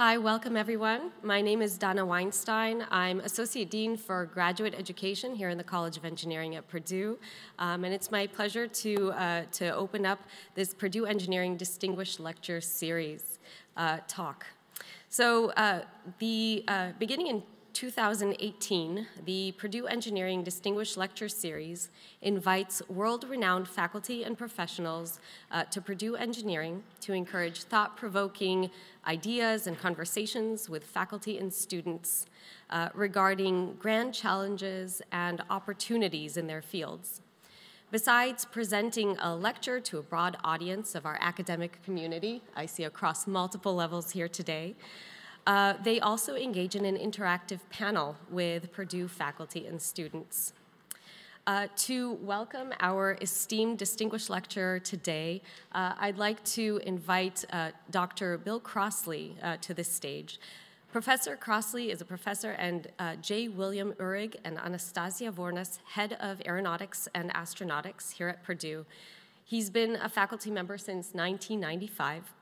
Hi, welcome everyone. My name is Donna Weinstein. I'm Associate Dean for Graduate Education here in the College of Engineering at Purdue. And it's my pleasure to open up this Purdue Engineering Distinguished Lecture Series talk. So beginning in 2018, the Purdue Engineering Distinguished Lecture Series invites world-renowned faculty and professionals to Purdue Engineering to encourage thought-provoking ideas and conversations with faculty and students regarding grand challenges and opportunities in their fields. Besides presenting a lecture to a broad audience of our academic community, I see across multiple levels here today, they also engage in an interactive panel with Purdue faculty and students. To welcome our esteemed distinguished lecturer today, I'd like to invite Dr. Bill Crossley to this stage. Professor Crossley is a professor and J. William Urig and Anastasia Vornas, head of aeronautics and astronautics here at Purdue. He's been a faculty member since 1995.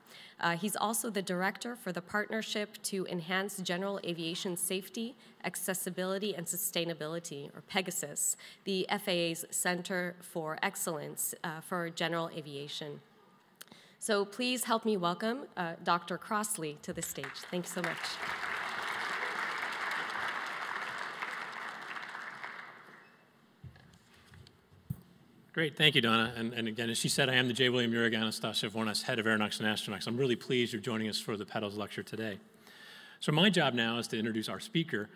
He's also the director for the Partnership to Enhance General Aviation Safety, Accessibility, and Sustainability, or PEGASIS, the FAA's Center for Excellence for General Aviation. So please help me welcome Dr. Crossley to the stage. Thank you so much. Great, thank you, Donna. And again, as she said, I am the J. William Urig, Anastasia Vornas, head of aeronautics and astronautics. I'm really pleased you're joining us for the PEDALS lecture today. So my job now is to introduce our speaker,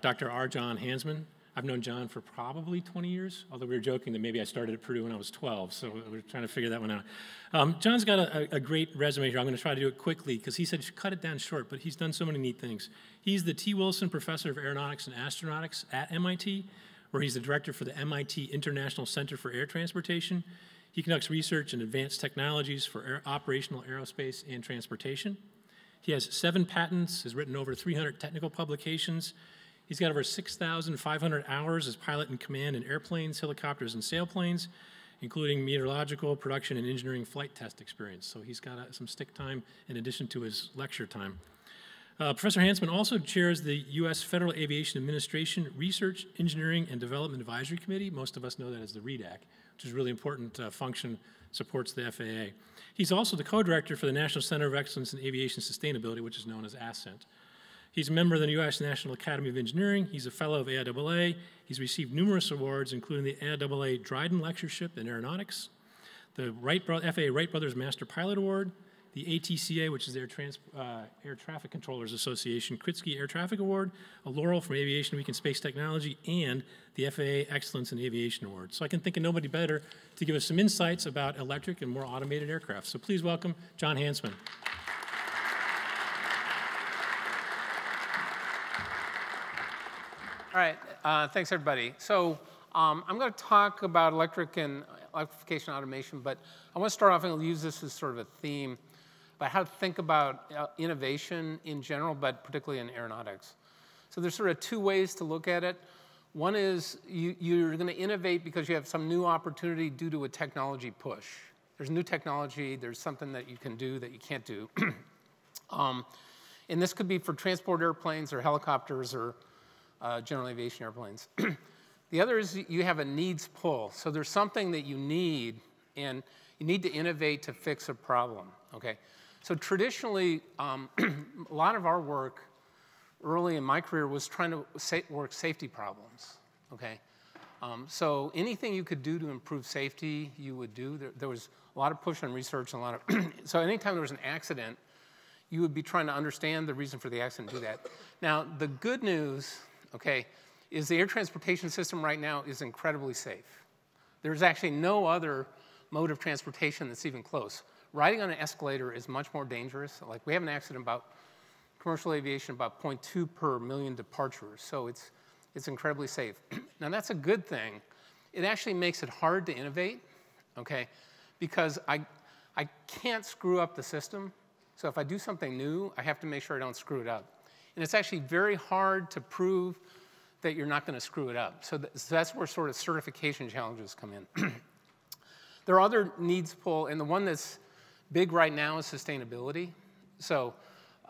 Dr. R. John Hansman. I've known John for probably 20 years, although we were joking that maybe I started at Purdue when I was 12, so we're trying to figure that one out. John's got a great resume here. I'm going to try to do it quickly because he said cut it down short, but he's done so many neat things. He's the T. Wilson Professor of Aeronautics and Astronautics at MIT, where he's the director for the MIT International Center for Air Transportation. He conducts research in advanced technologies for operational aerospace and transportation. He has 7 patents, has written over 300 technical publications. He's got over 6,500 hours as pilot in command in airplanes, helicopters, and sailplanes, including meteorological, production, and engineering flight test experience. So he's got some stick time in addition to his lecture time. Professor Hansman also chairs the U.S. Federal Aviation Administration Research, Engineering, and Development Advisory Committee. Most of us know that as the REDAC, which is a really important function, supports the FAA. He's also the co-director for the National Center of Excellence in Aviation Sustainability, which is known as ASCENT. He's a member of the U.S. National Academy of Engineering. He's a fellow of AIAA. He's received numerous awards, including the AIAA Dryden Lectureship in Aeronautics, the FAA Wright Brothers Master Pilot Award, the ATCA, which is the Air Traffic Controllers Association, Kritsky Air Traffic Award, a laurel from Aviation Week and Space Technology, and the FAA Excellence in Aviation Award. So I can think of nobody better to give us some insights about electric and more automated aircraft. So please welcome John Hansman. All right, thanks everybody. So I'm going to talk about electrification automation, but I want to start off, and I'll use this as sort of a theme, about how to think about innovation in general, but particularly in aeronautics. So there's sort of 2 ways to look at it. One is you're going to innovate because you have some new opportunity due to a technology push. There's new technology. There's something that you can do that you can't do. And this could be for transport airplanes or helicopters or general aviation airplanes. The other is you have a needs pull. So there's something that you need, and you need to innovate to fix a problem. Okay. So traditionally, a lot of our work early in my career was trying to work safety problems. Okay, so anything you could do to improve safety, you would do. There was a lot of push on research, and a lot of so anytime there was an accident, you would be trying to understand the reason for the accident and do that. Now the good news, okay, is the air transportation system right now is incredibly safe. There's actually no other mode of transportation that's even close. Riding on an escalator is much more dangerous. Like we have an accident about commercial aviation about 0.2 per million departures, so it's incredibly safe. Now that's a good thing. It actually makes it hard to innovate, okay? Because I can't screw up the system. So if I do something new, I have to make sure I don't screw it up. And it's actually very hard to prove that you're not going to screw it up. So that's where sort of certification challenges come in. There are other needs pull, and the one that's big right now is sustainability. So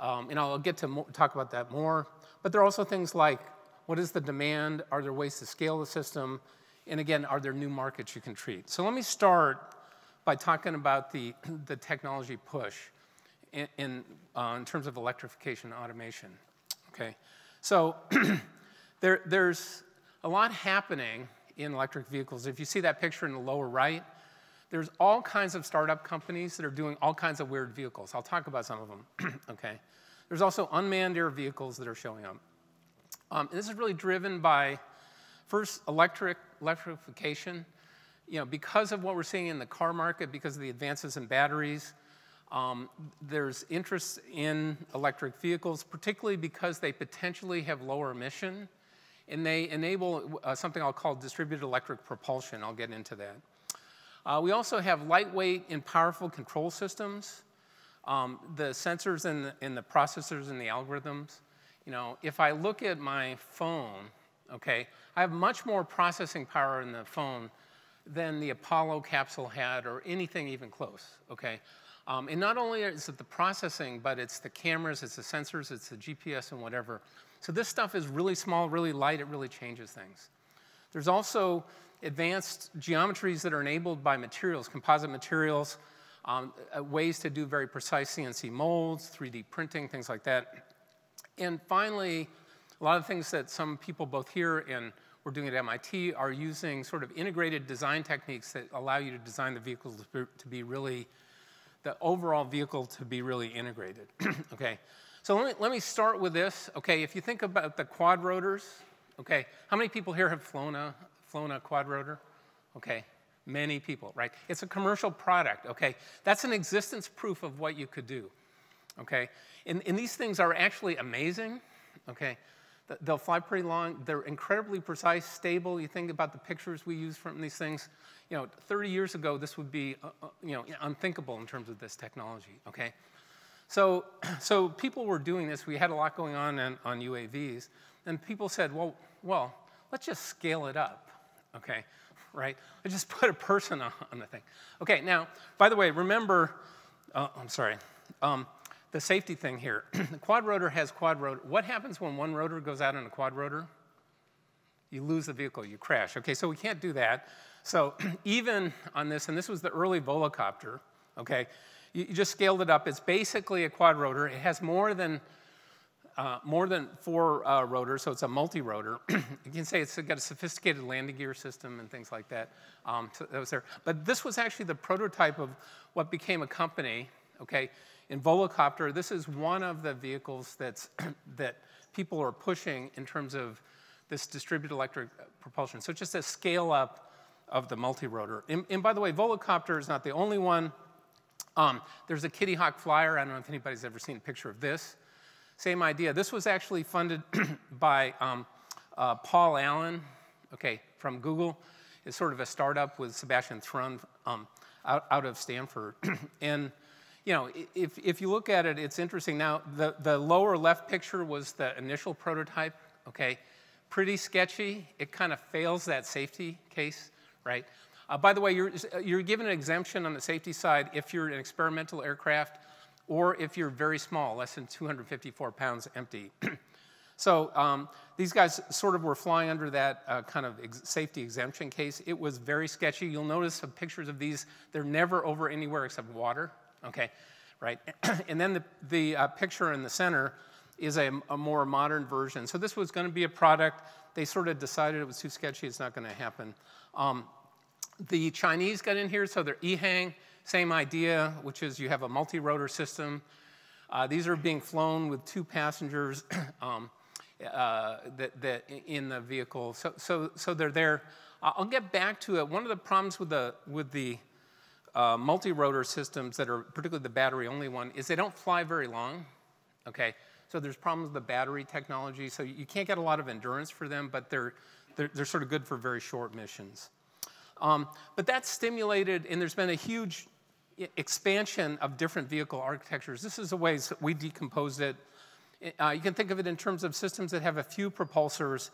And I'll get to talk about that more. But there are also things like, what is the demand? Are there ways to scale the system? And again, are there new markets you can treat? So let me start by talking about the technology push in terms of electrification and automation. Okay, so there's a lot happening in electric vehicles. If you see that picture in the lower right, there's all kinds of startup companies that are doing all kinds of weird vehicles. I'll talk about some of them, okay? There's also unmanned air vehicles that are showing up. And this is really driven by, first, electrification. You know, because of what we're seeing in the car market, because of the advances in batteries, there's interest in electric vehicles, particularly because they potentially have lower emission, and they enable something I'll call distributed electric propulsion. I'll get into that. We also have lightweight and powerful control systems, the sensors and the processors and the algorithms. You know, if I look at my phone, okay, I have much more processing power in the phone than the Apollo capsule had or anything even close, okay? And not only is it the processing, but it's the cameras, it's the sensors, it's the GPS and whatever. So this stuff is really small, really light, it really changes things. There's also advanced geometries that are enabled by materials, composite materials, ways to do very precise CNC molds, 3D printing, things like that. And finally, a lot of things that some people both here and we're doing at MIT are using sort of integrated design techniques that allow you to design the vehicle to be really, the overall vehicle to be really integrated, okay? So let me start with this, okay? If you think about the quad rotors, okay, how many people here have flown a quad rotor? Okay, many people, right? It's a commercial product, okay? That's an existence proof of what you could do, okay? And these things are actually amazing, okay? They'll fly pretty long. They're incredibly precise, stable. You think about the pictures we use from these things. You know, 30 years ago, this would be, you know, unthinkable in terms of this technology, okay? So people were doing this. We had a lot going on UAVs. And people said, well, let's just scale it up, okay? Right? Let's just put a person on the thing. Okay, now, by the way, remember, I'm sorry. The safety thing here. The quad rotor has quad rotor. What happens when one rotor goes out on a quad rotor? You lose the vehicle, you crash. Okay, so we can't do that. So even on this, and this was the early Volocopter, okay, you just scaled it up. It's basically a quad rotor. It has more than four rotors, so it's a multi-rotor. You can say it's got a sophisticated landing gear system and things like that. So that was there. But this was actually the prototype of what became a company, okay? In Volocopter, this is one of the vehicles that people are pushing in terms of this distributed electric propulsion. So just a scale up of the multi-rotor. And by the way, Volocopter is not the only one. There's a Kitty Hawk flyer. I don't know if anybody's ever seen a picture of this. Same idea. This was actually funded by Paul Allen, okay, from Google. It's sort of a startup with Sebastian Thrun out of Stanford. And you know, if you look at it, it's interesting. Now, the lower left picture was the initial prototype, okay? Pretty sketchy. It kind of fails that safety case, right? By the way, you're given an exemption on the safety side if you're an experimental aircraft or if you're very small, less than 254 pounds empty. So these guys sort of were flying under that kind of safety exemption case. It was very sketchy. You'll notice some pictures of these. They're never over anywhere except water. Okay, right. And then the picture in the center is a more modern version. So this was going to be a product. They sort of decided it was too sketchy. It's not going to happen. The Chinese got in here, so they're EHang. Same idea, which is you have a multi-rotor system. These are being flown with two passengers in the vehicle. So they're there. I'll get back to it. One of the problems with the multi-rotor systems that are, particularly the battery-only one, is they don't fly very long, okay? So there's problems with the battery technology, so you can't get a lot of endurance for them, but they're sort of good for very short missions. But that's stimulated, and there's been a huge expansion of different vehicle architectures. This is the ways that we decomposed it. You can think of it in terms of systems that have a few propulsors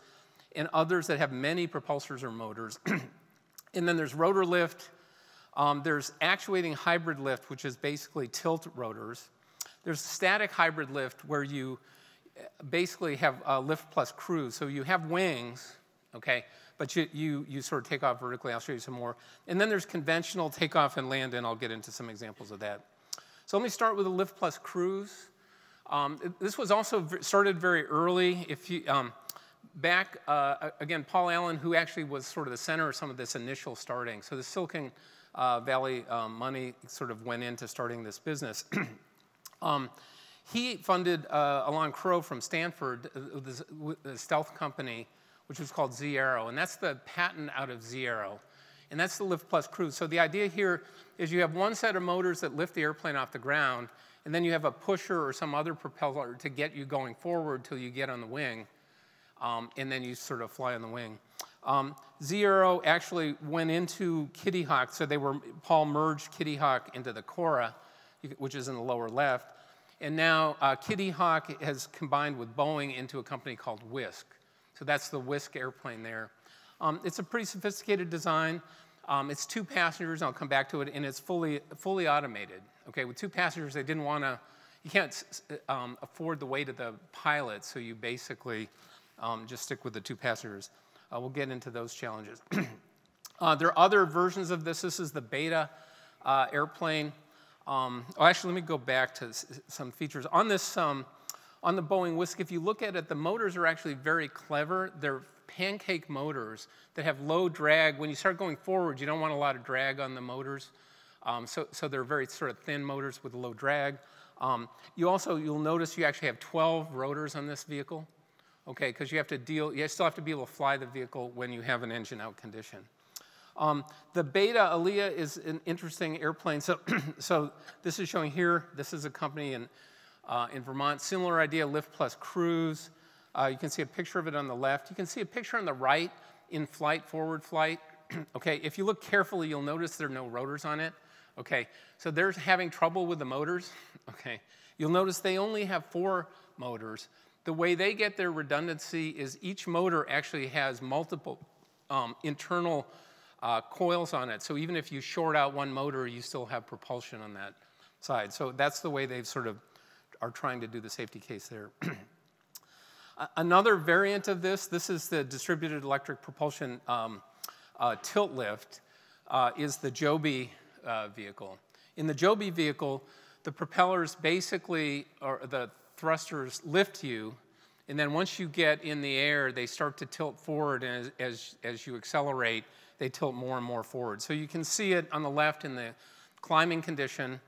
and others that have many propulsors or motors. And then there's rotor lift. There's actuating hybrid lift, which is basically tilt rotors. There's static hybrid lift where you basically have lift plus cruise. So you have wings, okay, but you sort of take off vertically. I'll show you some more. And then there's conventional takeoff and land, and I'll get into some examples of that. So let me start with the lift plus cruise. This was also started very early. If you back again, Paul Allen, who actually was sort of the center of some of this initial starting. So the Silicon Valley money sort of went into starting this business. He funded Alon Crow from Stanford, the stealth company, which was called Zee.Aero, and that's the patent out of Zee.Aero, and that's the lift plus cruise. So the idea here is you have one set of motors that lift the airplane off the ground, and then you have a pusher or some other propeller to get you going forward till you get on the wing, and then you sort of fly on the wing. Zee.Aero actually went into Kitty Hawk, so they were, Paul merged Kitty Hawk into the Cora, which is in the lower left, and now Kitty Hawk has combined with Boeing into a company called Whisk. So that's the Whisk airplane there. It's a pretty sophisticated design. It's two passengers, and I'll come back to it, and it's fully automated. Okay, with two passengers, they didn't want to, you can't afford the weight of the pilot, so you basically just stick with the two passengers. We'll get into those challenges. There are other versions of this. This is the Beta airplane. Oh, actually, let me go back to some features. On this, on the Boeing Whisk, if you look at it, the motors are actually very clever. They're pancake motors that have low drag. When you start going forward, you don't want a lot of drag on the motors. So they're very sort of thin motors with low drag. You'll notice you actually have 12 rotors on this vehicle, okay, because you still have to be able to fly the vehicle when you have an engine out condition. The Beta Aliyah is an interesting airplane. So, this is showing here. This is a company in Vermont. Similar idea, lift plus cruise. You can see a picture of it on the left. You can see a picture on the right in flight, forward flight. Okay, if you look carefully, you'll notice there are no rotors on it. Okay, so they're having trouble with the motors. Okay, you'll notice they only have 4 motors. The way they get their redundancy is each motor actually has multiple internal coils on it. So even if you short out one motor, you still have propulsion on that side. So that's the way they've sort of are trying to do the safety case there. Another variant of this, this is the distributed electric propulsion tilt lift, is the Joby vehicle. In the Joby vehicle, the propellers basically, or the thrusters lift you, and then once you get in the air, they start to tilt forward, and as you accelerate, they tilt more and more forward. So you can see it on the left in the climbing condition,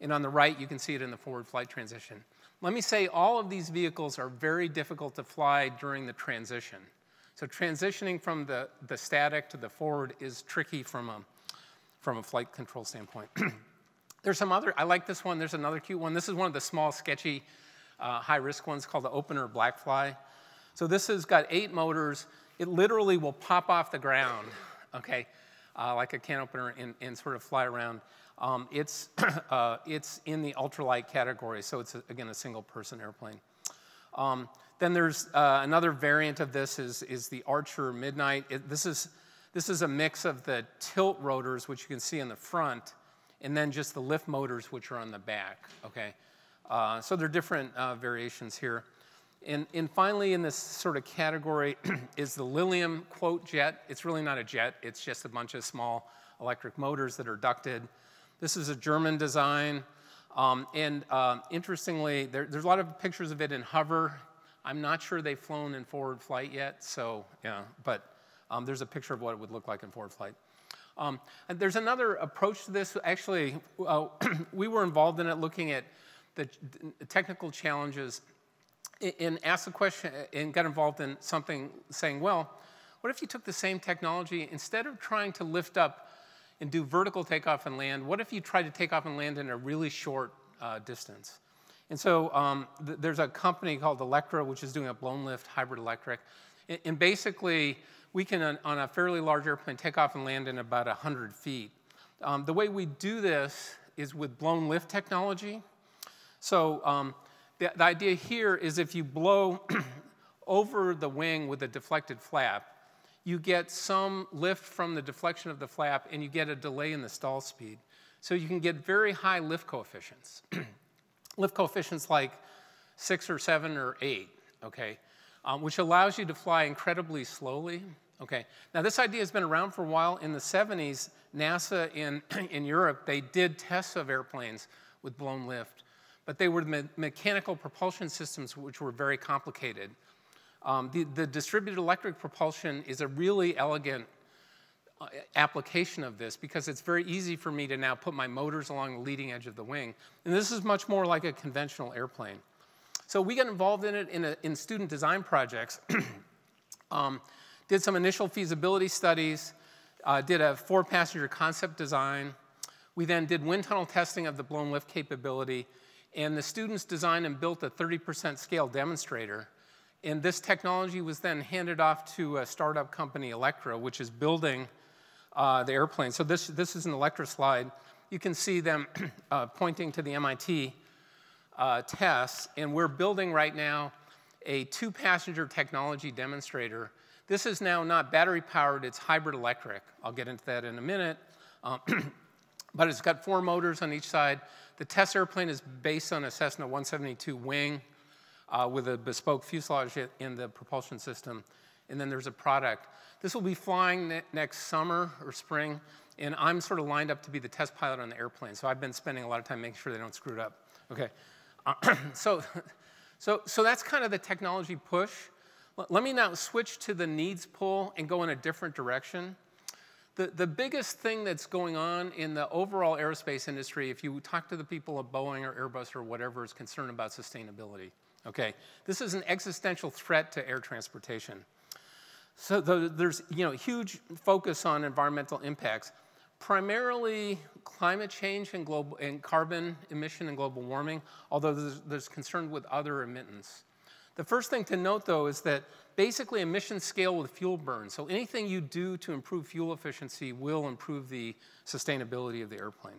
and on the right, you can see it in the forward flight transition. Let me say all of these vehicles are very difficult to fly during the transition. So transitioning from the static to the forward is tricky from a flight control standpoint. There's some other, I like this one. There's another cute one. This is one of the small, sketchy, high-risk ones called the Opener Blackfly. So this has got 8 motors. It literally will pop off the ground, okay, like a can opener and sort of fly around. It's in the ultralight category, so it's, again, a single-person airplane. Then there's another variant of this is the Archer Midnight. This is a mix of the tilt rotors, which you can see in the front, and then just the lift motors, which are on the back, okay? So there are different variations here. And finally, in this sort of category is the Lilium, quote, jet. It's really not a jet. It's just a bunch of small electric motors that are ducted. This is a German design. Interestingly, there's a lot of pictures of it in hover. I'm not sure they've flown in forward flight yet, so yeah, but there's a picture of what it would look like in forward flight. And there's another approach to this. Actually, we were involved in it looking at the technical challenges and asked the question and got involved in something saying, well, what if you took the same technology, instead of trying to lift up and do vertical takeoff and land, what if you tried to take off and land in a really short distance? And so there's a company called Electra, which is doing a blown lift hybrid electric. And basically, we can, on a fairly large airplane, take off and land in about 100 feet. The way we do this is with blown lift technology. So the idea here is if you blow over the wing with a deflected flap, you get some lift from the deflection of the flap, and you get a delay in the stall speed. So you can get very high lift coefficients. lift coefficients like 6 or 7 or 8, okay, which allows you to fly incredibly slowly. Okay, now this idea has been around for a while. In the 70s, NASA in Europe, they did tests of airplanes with blown lift, but they were mechanical propulsion systems which were very complicated. The distributed electric propulsion is a really elegant application of this because it's very easy for me to now put my motors along the leading edge of the wing. And this is much more like a conventional airplane. So we got involved in it in student design projects. Did some initial feasibility studies, did a 4-passenger concept design. We then did wind tunnel testing of the blown lift capability, and the students designed and built a 30% scale demonstrator. And this technology was then handed off to a startup company, Electra, which is building the airplane. So this is an Electra slide. You can see them pointing to the MIT tests, and we're building right now a 2-passenger technology demonstrator. This is now not battery powered, it's hybrid electric. I'll get into that in a minute. But it's got 4 motors on each side. The test airplane is based on a Cessna 172 wing with a bespoke fuselage in the propulsion system. And then there's a product. This will be flying next summer or spring. And I'm sort of lined up to be the test pilot on the airplane. So I've been spending a lot of time making sure they don't screw it up. Okay. So that's kind of the technology push. Let me now switch to the needs pull and go in a different direction. The biggest thing that's going on in the overall aerospace industry, if you talk to the people at Boeing or Airbus or whatever, is concerned about sustainability. Okay, this is an existential threat to air transportation. So there's huge focus on environmental impacts, primarily climate change and carbon emission and global warming, although there's concern with other emittance. The first thing to note, though, is that basically emissions scale with fuel burn. So anything you do to improve fuel efficiency will improve the sustainability of the airplane.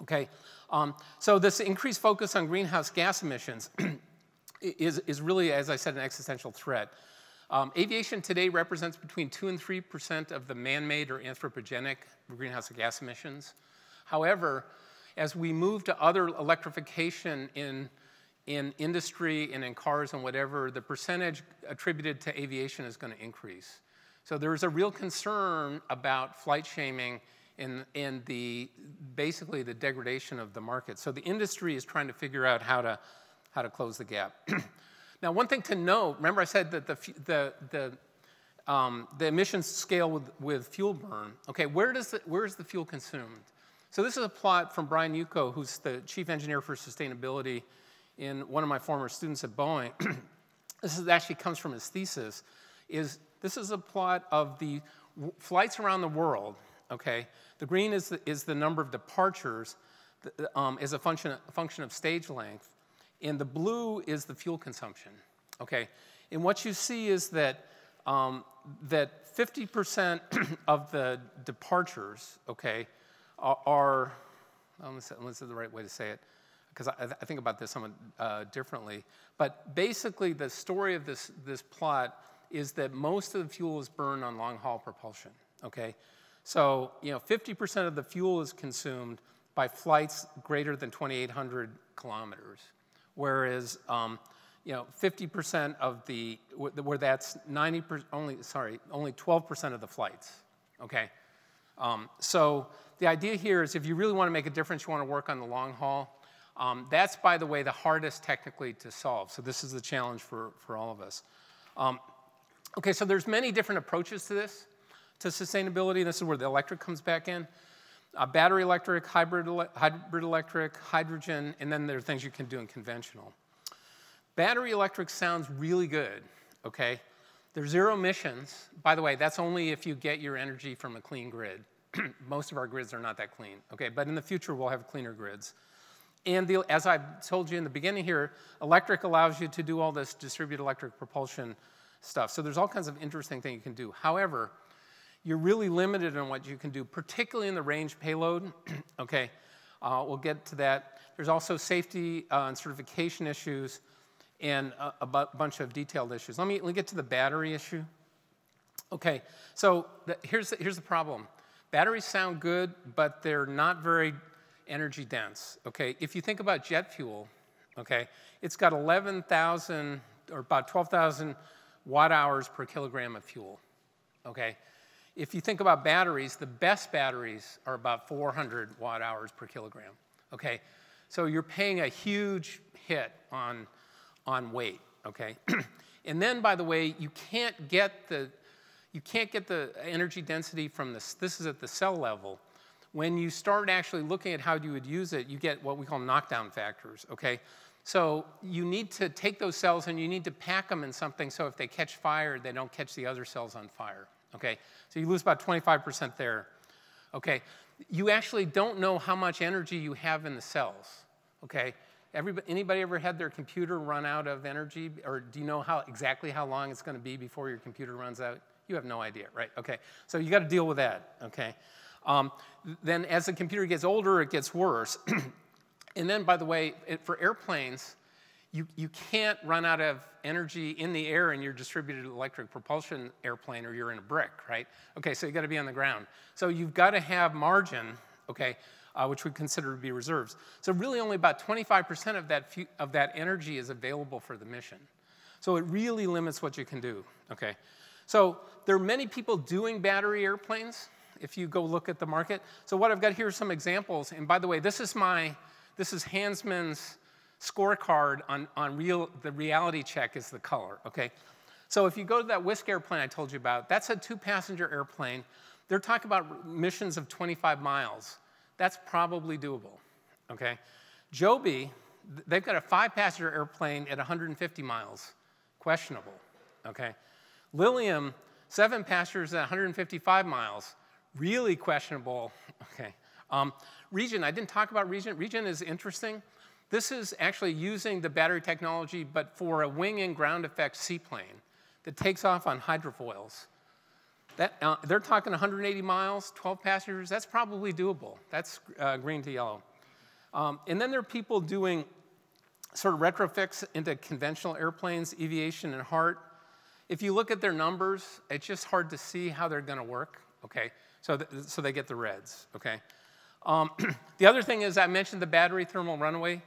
Okay, so this increased focus on greenhouse gas emissions is really, as I said, an existential threat. Aviation today represents between 2 and 3% of the man-made or anthropogenic greenhouse gas emissions. However, as we move to other electrification in industry and in cars and whatever, the percentage attributed to aviation is going to increase. So there's a real concern about flight shaming and basically the degradation of the market. So the industry is trying to figure out how to close the gap. Now, one thing to note, remember I said that the emissions scale with fuel burn. Okay, where is the fuel consumed? So this is a plot from Brian Yuko, who's the chief engineer for sustainability in one of my former students at Boeing. This is, actually comes from his thesis, this is a plot of the flights around the world, okay? The green is the number of departures as a function of stage length, and the blue is the fuel consumption, okay? And what you see is that 50% of the departures, okay, are, unless it's the right way to say it, because I think about this somewhat differently. But basically, the story of this plot is that most of the fuel is burned on long-haul propulsion, okay? So 50% of the fuel is consumed by flights greater than 2,800 kilometers, whereas 50% of the, where that's 90%, only 12% of the flights, okay? So the idea here is if you really want to make a difference, you want to work on the long haul. That's, by the way, the hardest technically to solve. So this is the challenge for all of us. Okay, so there's many different approaches to this, to sustainability. This is where the electric comes back in. Battery electric, hybrid electric, hydrogen, and then there are things you can do in conventional. Battery electric sounds really good, okay? They're zero emissions. By the way, that's only if you get your energy from a clean grid. Most of our grids are not that clean, okay? But in the future, we'll have cleaner grids. And as I told you in the beginning here, electric allows you to do all this distributed electric propulsion stuff. So there's all kinds of interesting things you can do. However, you're really limited on what you can do, particularly in the range payload. Okay, we'll get to that. There's also safety and certification issues and a bunch of detailed issues. Let me get to the battery issue. Okay, so here's the problem. Batteries sound good, but they're not very energy dense, okay? If you think about jet fuel, okay? It's got 11,000 or about 12,000 watt-hours per kilogram of fuel, okay? If you think about batteries, the best batteries are about 400 watt-hours per kilogram, okay? So you're paying a huge hit on weight, okay? And then, by the way, you can't get the energy density from this. This is at the cell level. When you start actually looking at how you would use it, you get what we call knockdown factors, okay? So you need to take those cells and you need to pack them in something so if they catch fire, they don't catch the other cells on fire, okay? So you lose about 25% there, okay? You actually don't know how much energy you have in the cells, okay? Anybody ever had their computer run out of energy, or do you know exactly how long it's gonna be before your computer runs out? You have no idea, right? Okay, so you gotta deal with that, okay? Then as the computer gets older, it gets worse. And then, by the way, for airplanes, you can't run out of energy in the air in your distributed electric propulsion airplane or you're in a brick, right? Okay, so you gotta be on the ground. So you've gotta have margin, okay, which we consider to be reserves. So really only about 25% of that energy is available for the mission. So it really limits what you can do, okay? So there are many people doing battery airplanes, if you go look at the market. So what I've got here are some examples. And by the way, this is Hansman's scorecard the reality check is the color, okay? So if you go to that Whisk airplane I told you about, that's a 2-passenger airplane. They're talking about missions of 25 miles. That's probably doable, okay? Joby, they've got a 5-passenger airplane at 150 miles. Questionable, okay? Lilium, 7 passengers at 155 miles. Really questionable, okay. Regent, I didn't talk about Regent. Regent is interesting. This is actually using the battery technology, but for a wing and ground effect seaplane that takes off on hydrofoils. They're talking 180 miles, 12 passengers. That's probably doable. That's green to yellow. And then there are people doing sort of retrofits into conventional airplanes, Aviation and Heart. If you look at their numbers, it's just hard to see how they're going to work, okay? So they get the reds, okay? The other thing is I mentioned the battery thermal runaway.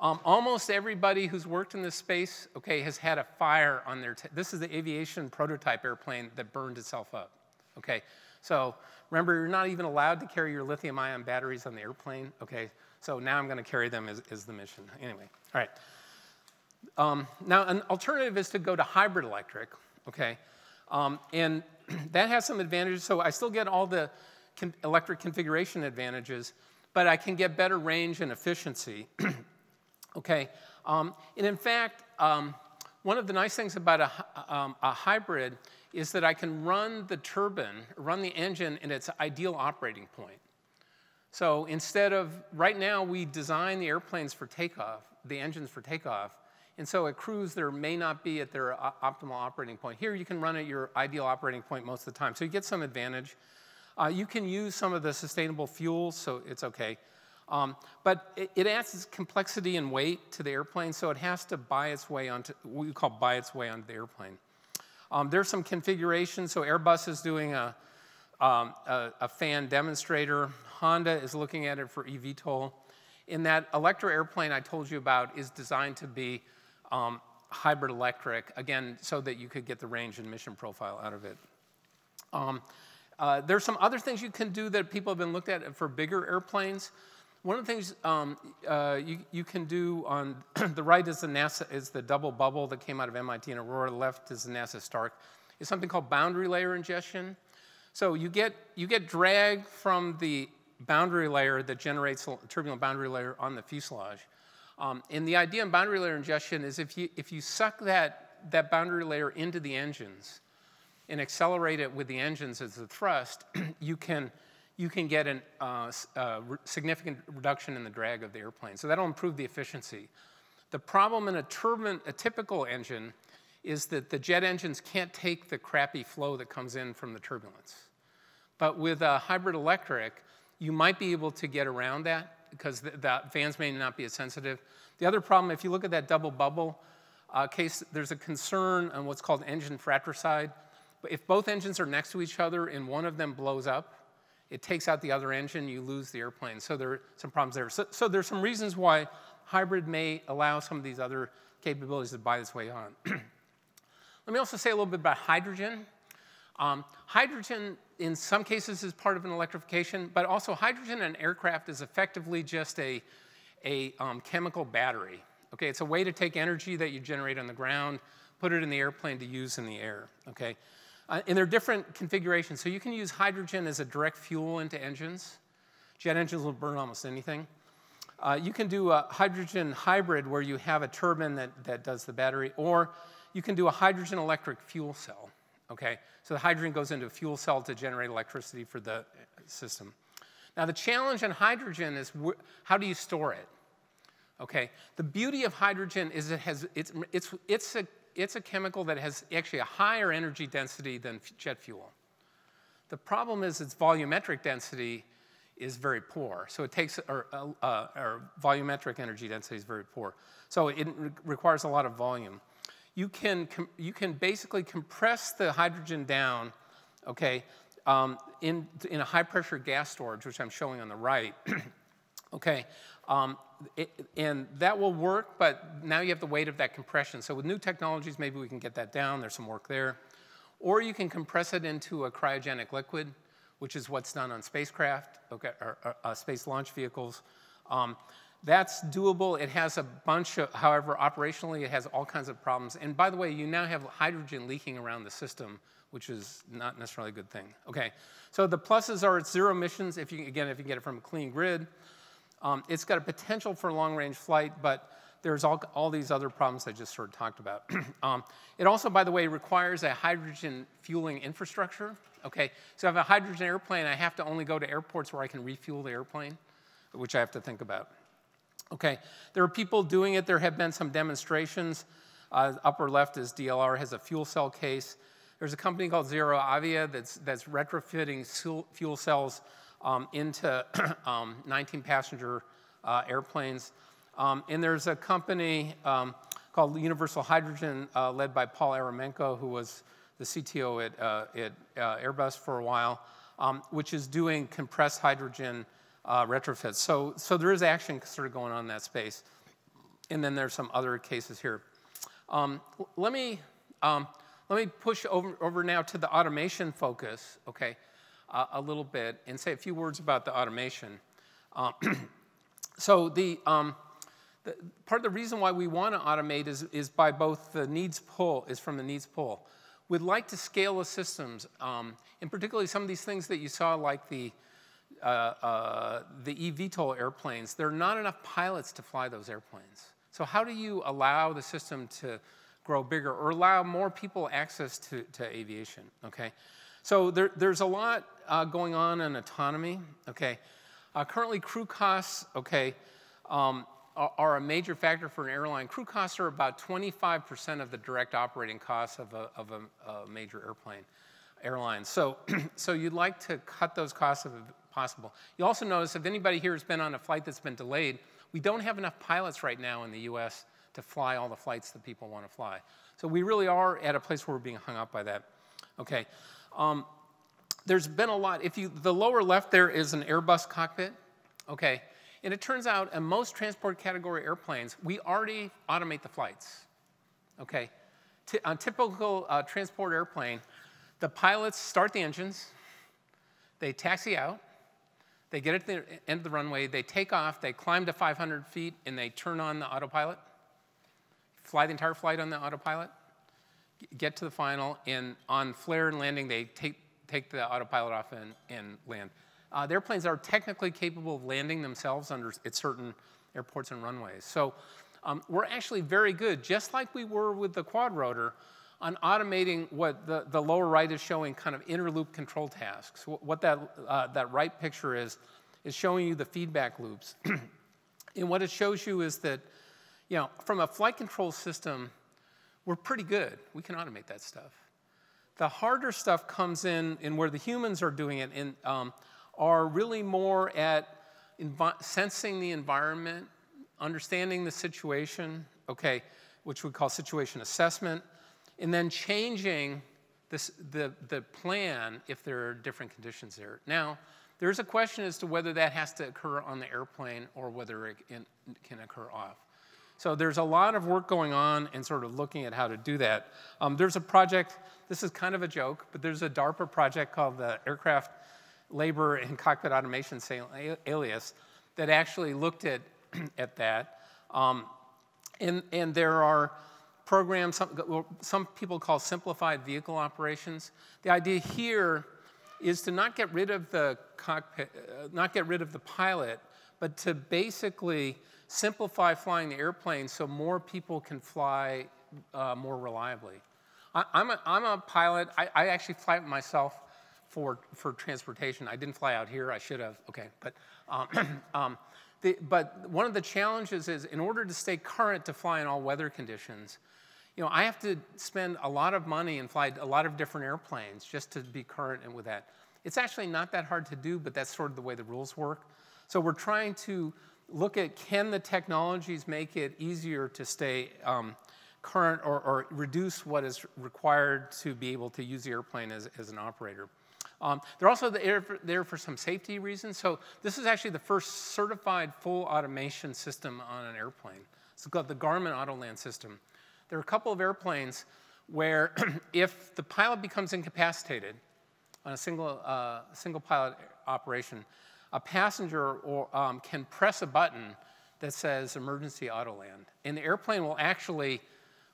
Almost everybody who's worked in this space, okay, has had a fire on their, this is the aviation prototype airplane that burned itself up, okay? So remember, you're not even allowed to carry your lithium ion batteries on the airplane, okay? So now I'm gonna carry them as the mission. Anyway, all right. Now an alternative is to go to hybrid electric, okay? And that has some advantages. So I still get all the electric configuration advantages, but I can get better range and efficiency. Okay, and in fact, one of the nice things about a hybrid is that I can run the turbine, run the engine in its ideal operating point. So instead of, right now we design the airplanes for takeoff, the engines for takeoff, and so at cruise, there may not be at their optimal operating point. Here, you can run at your ideal operating point most of the time. So you get some advantage. You can use some of the sustainable fuels, so it's okay. But it adds complexity and weight to the airplane, so it has to buy its way onto, what we call buy its way onto the airplane. There's some configurations. So Airbus is doing a fan demonstrator. Honda is looking at it for eVTOL. And that Electra airplane I told you about is designed to be hybrid electric, again, so that you could get the range and mission profile out of it. There's some other things you can do that people have been looked at for bigger airplanes. One of the things you can do on the right is the double bubble that came out of MIT and Aurora. The left is the NASA Stark. It's something called boundary layer ingestion. So you get drag from the boundary layer that generates a turbulent boundary layer on the fuselage. And the idea in boundary layer ingestion is if you suck that boundary layer into the engines and accelerate it with the engines as the thrust, you can get a significant reduction in the drag of the airplane. So that'll improve the efficiency. The problem in a typical engine is that the jet engines can't take the crappy flow that comes in from the turbulence. But with a hybrid electric, you might be able to get around that because the fans may not be as sensitive. The other problem, if you look at that double bubble case, there's a concern on what's called engine fratricide. But if both engines are next to each other and one of them blows up, it takes out the other engine, you lose the airplane. So there are some problems there. So there's some reasons why hybrid may allow some of these other capabilities to buy its way on. Let me also say a little bit about hydrogen. Hydrogen, in some cases, is part of an electrification, but also hydrogen in aircraft is effectively just a chemical battery. Okay, it's a way to take energy that you generate on the ground, put it in the airplane to use in the air. Okay, and there are different configurations. So you can use hydrogen as a direct fuel into engines. Jet engines will burn almost anything. You can do a hydrogen hybrid where you have a turbine that does the battery, or you can do a hydrogen electric fuel cell. Okay, so the hydrogen goes into a fuel cell to generate electricity for the system. Now the challenge in hydrogen is how do you store it? Okay, the beauty of hydrogen is it's a chemical that has actually a higher energy density than jet fuel. The problem is its volumetric density is very poor. So it takes, or volumetric energy density is very poor. So it requires a lot of volume. You can basically compress the hydrogen down, okay, in a high pressure gas storage, which I'm showing on the right, okay, and that will work, but now you have the weight of that compression. So with new technologies, maybe we can get that down. There's some work there. Or you can compress it into a cryogenic liquid, which is what's done on spacecraft, okay, or space launch vehicles. That's doable. It has a bunch of, however, operationally, it has all kinds of problems. And by the way, you now have hydrogen leaking around the system, which is not necessarily a good thing. Okay, so the pluses are it's zero emissions, if you get it from a clean grid. It's got a potential for long-range flight, but there's all these other problems I just sort of talked about. It also, by the way, requires a hydrogen fueling infrastructure. Okay, so if I have a hydrogen airplane, I have to only go to airports where I can refuel the airplane, which I have to think about. Okay, there are people doing it. There have been some demonstrations. Upper left is DLR, has a fuel cell case. There's a company called Zee.Aero that's retrofitting fuel cells into 19-passenger airplanes. And there's a company called Universal Hydrogen led by Paul Aramenko, who was the CTO at Airbus for a while, which is doing compressed hydrogen retrofits. So there is action sort of going on in that space. And then there's some other cases here. Let me push over now to the automation focus, okay, a little bit, and say a few words about the automation. So the part of the reason why we want to automate is by both the needs pull, is from the needs pull. We'd like to scale the systems, and particularly some of these things that you saw, like the eVTOL airplanes. There are not enough pilots to fly those airplanes. So how do you allow the system to grow bigger or allow more people access to aviation, okay? So there's a lot going on in autonomy, okay? Currently, crew costs, okay, are a major factor for an airline. Crew costs are about 25% of the direct operating costs of a major airline. So you'd like to cut those costs if possible. You also notice, if anybody here has been on a flight that's been delayed, we don't have enough pilots right now in the US to fly all the flights that people want to fly. So we really are at a place where we're being hung up by that. Okay, there's been a lot. The lower left there is an Airbus cockpit, okay? And it turns out in most transport category airplanes, we already automate the flights, okay? On a typical transport airplane, the pilots start the engines, they taxi out, they get at the end of the runway, they take off, they climb to 500 feet, and they turn on the autopilot, fly the entire flight on the autopilot, get to the final, and on flare and landing, they take the autopilot off and land. The airplanes are technically capable of landing themselves at certain airports and runways. So we're actually very good, just like we were with the quadrotor, on automating what the lower right is showing, kind of interloop control tasks. What that right picture is showing you the feedback loops. And what it shows you is that, you know, from a flight control system, we're pretty good. We can automate that stuff. The harder stuff comes in, and where the humans are doing it, and are really more at sensing the environment, understanding the situation, okay, which we call situation assessment, and then changing the plan if there are different conditions there. Now, There's a question as to whether that has to occur on the airplane or whether it can occur off. So there's a lot of work going on and sort of looking at how to do that. There's a project, this is kind of a joke, but there's a DARPA project called the Aircraft Labor and Cockpit Automation Alias that actually looked at, at that. And there are programs, some people call simplified vehicle operations. The idea here is to not get rid of the cockpit, not get rid of the pilot, but to basically simplify flying the airplane so more people can fly more reliably. I'm a pilot. I actually fly myself for transportation. I didn't fly out here. I should have. Okay, but but one of the challenges is in order to stay current to fly in all weather conditions, you know, I have to spend a lot of money and fly a lot of different airplanes just to be current and with that. It's actually not that hard to do, but that's sort of the way the rules work. So we're trying to look at can the technologies make it easier to stay current or reduce what is required to be able to use the airplane as an operator. They're also there for some safety reasons. So this is actually the first certified full automation system on an airplane. It's called the Garmin Autoland system. There are a couple of airplanes where if the pilot becomes incapacitated on a single pilot operation, a passenger can press a button that says emergency autoland. And the airplane will actually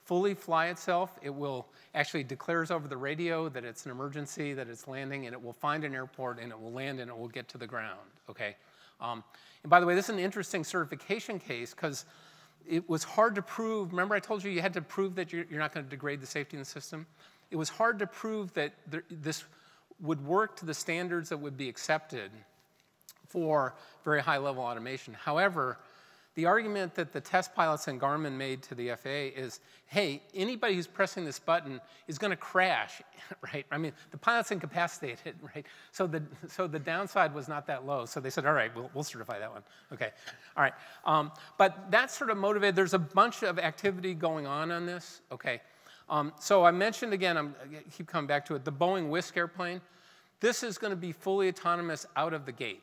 fully fly itself. It will actually declares over the radio that it's an emergency, that it's landing, and it will find an airport, and it will land, and it will get to the ground, okay? And by the way, this is an interesting certification case because it was hard to prove. Remember I told you you had to prove that you're not going to degrade the safety in the system? It was hard to prove that this would work to the standards that would be accepted for very high-level automation. However, the argument that the test pilots and Garmin made to the FAA is, hey, anybody who's pressing this button is going to crash, right? I mean, the pilot's incapacitated, right? So the downside was not that low. So they said, all right, we'll certify that one. Okay, all right. But that's sort of motivated. There's a bunch of activity going on this, okay? So I mentioned again, I keep coming back to it, the Boeing Whisk airplane. This is going to be fully autonomous out of the gate.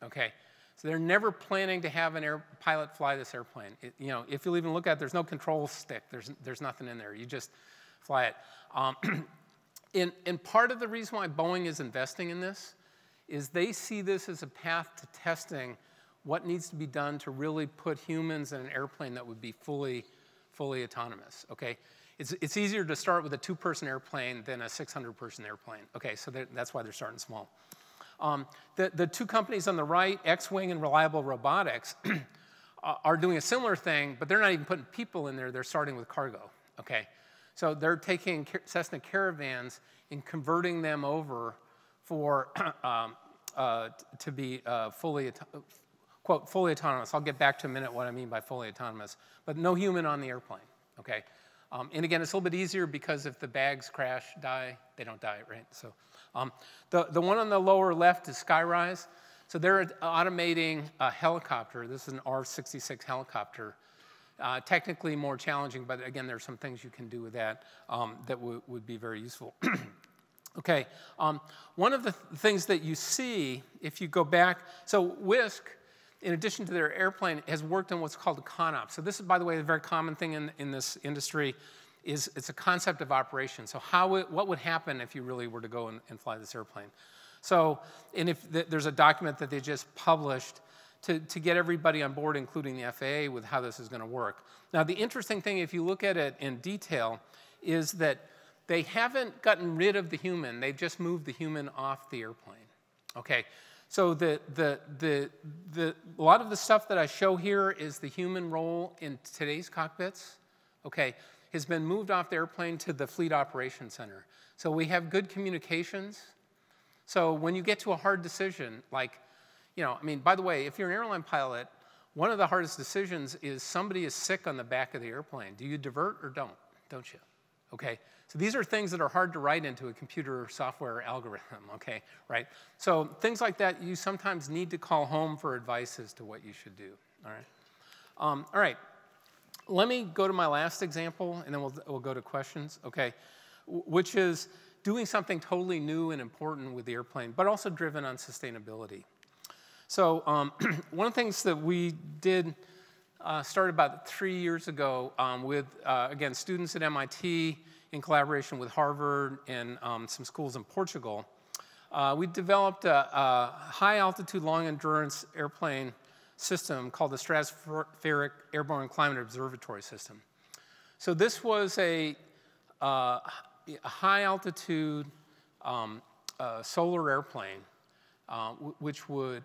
Okay, so they're never planning to have an air pilot fly this airplane. You know, if you'll even look at it, there's no control stick. There's nothing in there. You just fly it. And part of the reason why Boeing is investing in this is they see this as a path to testing what needs to be done to really put humans in an airplane that would be fully autonomous. Okay, it's easier to start with a 2-person airplane than a 600-person airplane. Okay, so that's why they're starting small. The two companies on the right, X-Wing and Reliable Robotics, are doing a similar thing, but they're not even putting people in there. They're starting with cargo, okay? So they're taking Cessna Caravans and converting them over for, to be fully, quote, fully autonomous. I'll get back to in a minute what I mean by fully autonomous, but no human on the airplane, okay? And again, it's a little bit easier because if the bags crash, die, they don't die, right? So the one on the lower left is Skyrise. So they're automating a helicopter. This is an R-66 helicopter. Technically more challenging, but again, there are some things you can do with that that would be very useful. Okay, one of the things that you see, if you go back, so Whisk, in addition to their airplane, has worked on what's called a CONOP. So this is, by the way, a very common thing in this industry is it's a concept of operation. So what would happen if you really were to go and fly this airplane? So, and if there's a document that they just published to get everybody on board, including the FAA, with how this is going to work. Now, the interesting thing, if you look at it in detail, is that they haven't gotten rid of the human. They've just moved the human off the airplane, okay? So a lot of the stuff that I show here is the human role in today's cockpits, okay, has been moved off the airplane to the Fleet Operations Center. So we have good communications. So when you get to a hard decision, like, you know, I mean, by the way, if you're an airline pilot, one of the hardest decisions is somebody is sick on the back of the airplane. Do you divert or don't you? Okay, so these are things that are hard to write into a computer software algorithm, okay, right? So things like that, you sometimes need to call home for advice as to what you should do, all right? All right, let me go to my last example, and then we'll go to questions, okay, which is, doing something totally new and important with the airplane, but also driven on sustainability. So one of the things that we did started about 3 years ago with, again, students at MIT in collaboration with Harvard and some schools in Portugal, we developed a high-altitude, long-endurance airplane system called the Stratospheric Airborne Climate Observatory System. So this was a high-altitude solar airplane, which would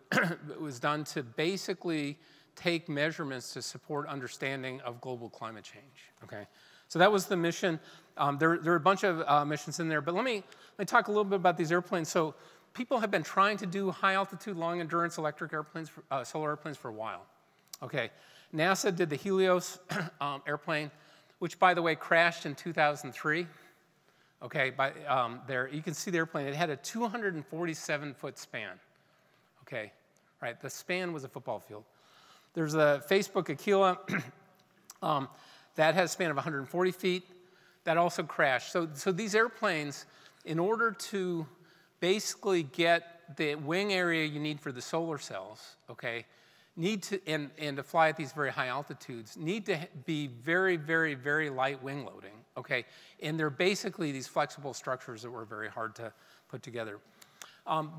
was done to basically take measurements to support understanding of global climate change. Okay, so that was the mission. There are a bunch of missions in there, but let me talk a little bit about these airplanes. So people have been trying to do high-altitude, long-endurance electric airplanes, solar airplanes, for a while. Okay, NASA did the Helios airplane, which, by the way, crashed in 2003. Okay, there you can see the airplane. It had a 247-foot span. Okay, right. The span was a football field. There's a Facebook Aquila that has a span of 140 feet. That also crashed. So these airplanes, in order to basically get the wing area you need for the solar cells, okay, and to fly at these very high altitudes, need to be very, very, very light wing loading, okay? And they're basically these flexible structures that were very hard to put together.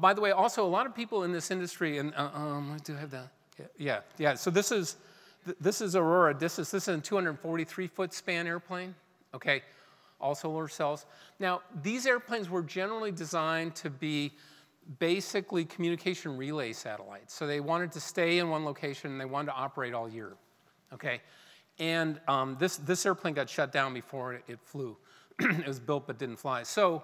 By the way, also a lot of people in this industry, and I do have that, yeah. So this is Aurora. This is a 243-foot span airplane, okay? All solar cells. Now, these airplanes were generally designed to be basically communication relay satellites. So they wanted to stay in one location and they wanted to operate all year, okay? And this airplane got shut down before it flew. It was built but didn't fly. So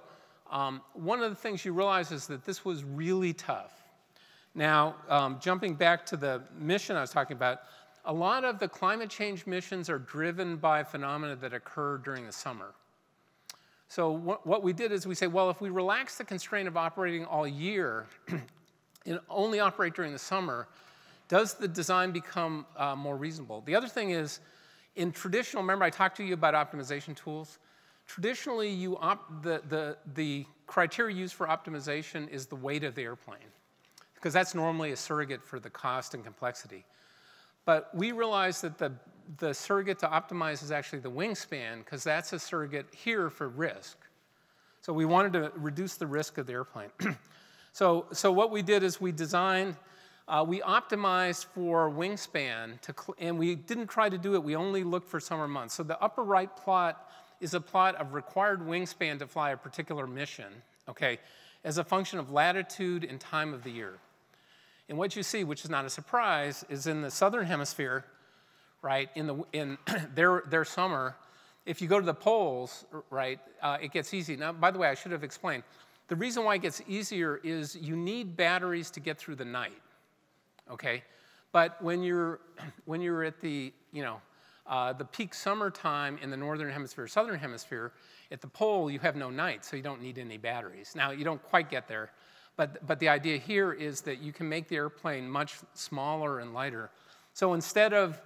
one of the things you realize is that this was really tough. Now, jumping back to the mission I was talking about, a lot of the climate change missions are driven by phenomena that occur during the summer. So what we did is we say, well, if we relax the constraint of operating all year and only operate during the summer, does the design become more reasonable? The other thing is, in traditional, remember I talked to you about optimization tools. Traditionally, the criteria used for optimization is the weight of the airplane, because that's normally a surrogate for the cost and complexity. But we realized that the surrogate to optimize is actually the wingspan, because that's a surrogate here for risk. So we wanted to reduce the risk of the airplane. So what we did is we designed, we optimized for wingspan, and we didn't try to do it. We only looked for summer months. So the upper right plot is a plot of required wingspan to fly a particular mission, okay, as a function of latitude and time of the year. And what you see, which is not a surprise, is in the southern hemisphere, right, in their summer, if you go to the poles, right, it gets easy. Now, by the way, I should have explained. The reason why it gets easier is you need batteries to get through the night, okay? But when you're at the peak summertime in the northern hemisphere, southern hemisphere, at the pole you have no night, so you don't need any batteries. Now, you don't quite get there, but the idea here is that you can make the airplane much smaller and lighter. So instead of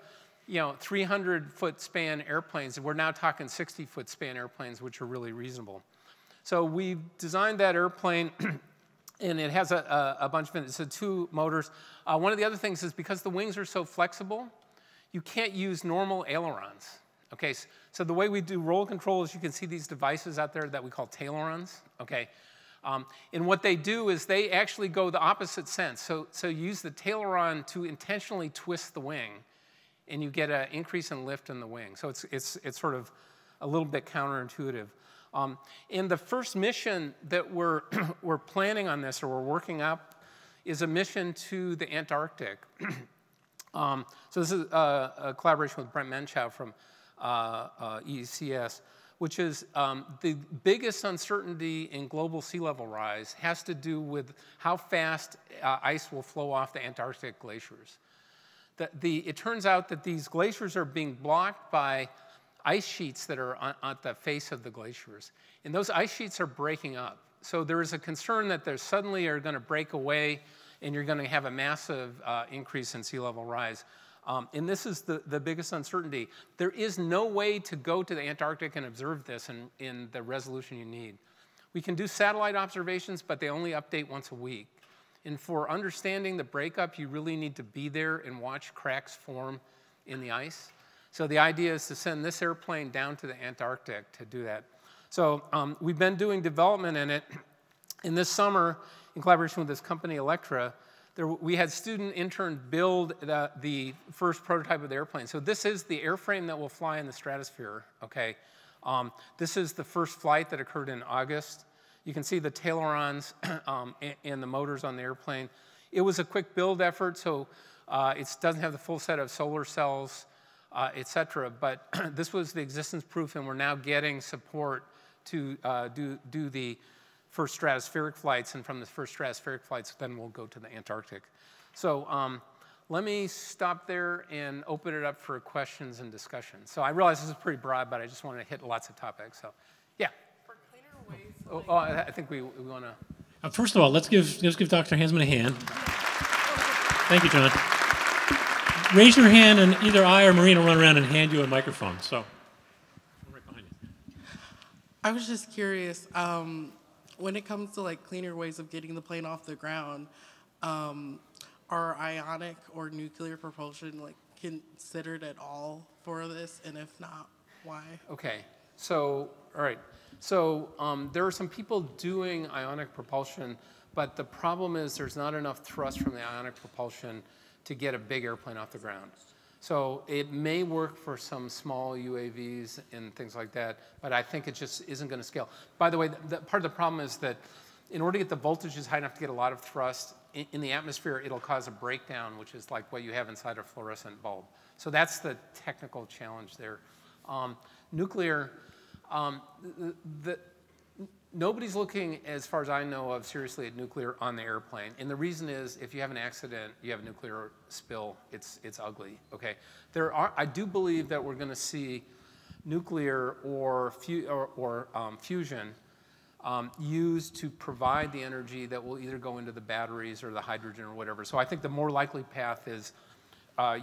300-foot span airplanes, we're now talking 60-foot span airplanes, which are really reasonable. So we designed that airplane, and it has a bunch of, it's two motors. One of the other things is because the wings are so flexible, you can't use normal ailerons. Okay, so the way we do roll control is you can see these devices out there that we call ailerons. Okay, and what they do is they actually go the opposite sense. So you use the aileron to intentionally twist the wing, and you get an increase in lift in the wing. So it's sort of a little bit counterintuitive. And the first mission that we're planning on this, or we're working up, is a mission to the Antarctic. So this is a collaboration with Brent Menchow from EECS, which is the biggest uncertainty in global sea level rise has to do with how fast ice will flow off the Antarctic glaciers. It turns out that these glaciers are being blocked by ice sheets that are on the face of the glaciers. And those ice sheets are breaking up. So there is a concern that they suddenly are going to break away and you're going to have a massive increase in sea level rise. And this is the biggest uncertainty. There is no way to go to the Antarctic and observe this in the resolution you need. We can do satellite observations, but they only update once a week. And for understanding the breakup, you really need to be there and watch cracks form in the ice. So the idea is to send this airplane down to the Antarctic to do that. So we've been doing development in it. And this summer, in collaboration with this company, Electra, we had student intern build the first prototype of the airplane. So this is the airframe that will fly in the stratosphere, okay? This is the first flight that occurred in August. You can see the ailerons and the motors on the airplane. It was a quick build effort, so it doesn't have the full set of solar cells, et cetera, but this was the existence proof, and we're now getting support to do the first stratospheric flights, and from the first stratospheric flights, then we'll go to the Antarctic. So let me stop there and open it up for questions and discussion. So I realize this is pretty broad, but I just wanted to hit lots of topics, so yeah. Oh, I think we want to. First of all, let's give Dr. Hansman a hand. Thank you, John. Raise your hand, and either I or Marina will run around and hand you a microphone. So, right behind you. I was just curious when it comes to like cleaner ways of getting the plane off the ground, are ionic or nuclear propulsion like considered at all for this, and if not, why? Okay. So, all right. So there are some people doing ionic propulsion, but the problem is there's not enough thrust from the ionic propulsion to get a big airplane off the ground. So it may work for some small UAVs and things like that, but I think it just isn't going to scale. By the way, part of the problem is that in order to get the voltages high enough to get a lot of thrust in the atmosphere, it'll cause a breakdown, which is like what you have inside a fluorescent bulb. So that's the technical challenge there. Nuclear. Nobody's looking, as far as I know of, seriously at nuclear on the airplane. And the reason is, if you have an accident, you have a nuclear spill. It's ugly. Okay. I do believe that we're going to see nuclear or fusion used to provide the energy that will either go into the batteries or the hydrogen or whatever. So I think the more likely path is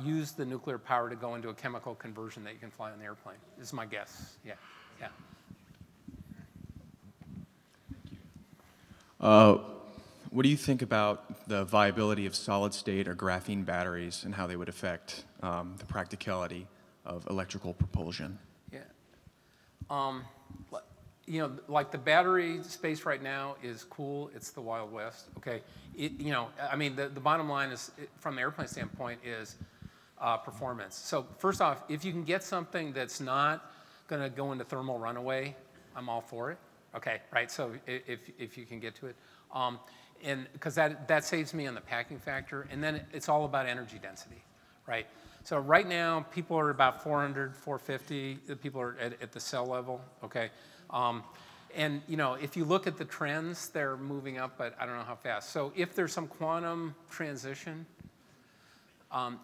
use the nuclear power to go into a chemical conversion that you can fly on the airplane. This is my guess. Yeah. Yeah. What do you think about the viability of solid state or graphene batteries and how they would affect the practicality of electrical propulsion? Yeah. You know, like the battery space right now is cool. It's the Wild West. Okay. You know, I mean, the bottom line is, from the airplane standpoint, is performance. So first off, if you can get something that's not going to go into thermal runaway, I'm all for it. Okay, right, so if you can get to it. And because that saves me on the packing factor. And then it's all about energy density, right? So right now, people are about 400, 450. People are at the cell level, okay? And you know, if you look at the trends, they're moving up, but I don't know how fast. So if there's some quantum transition,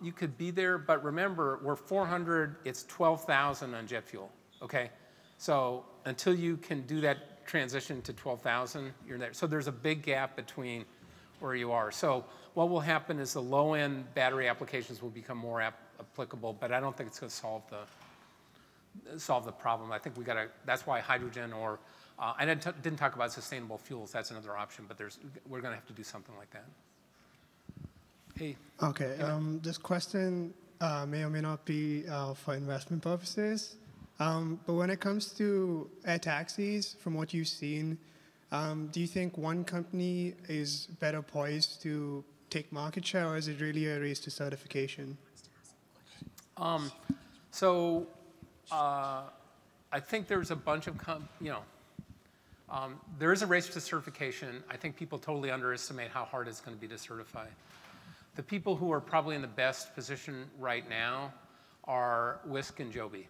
you could be there, but remember, we're 400, it's 12,000 on jet fuel. Okay, so until you can do that transition to 12,000, you're there. So there's a big gap between where you are. So what will happen is the low-end battery applications will become more applicable, but I don't think it's going to solve the problem. I think we got to. That's why hydrogen or I didn't talk about sustainable fuels. That's another option, but we're going to have to do something like that. Hey. Okay. This question may or may not be for investment purposes. But when it comes to air taxis, from what you've seen, do you think one company is better poised to take market share, or is it really a race to certification? I think there's a bunch of, there is a race to certification. I think people totally underestimate how hard it's going to be to certify. The people who are probably in the best position right now are Whisk and Joby.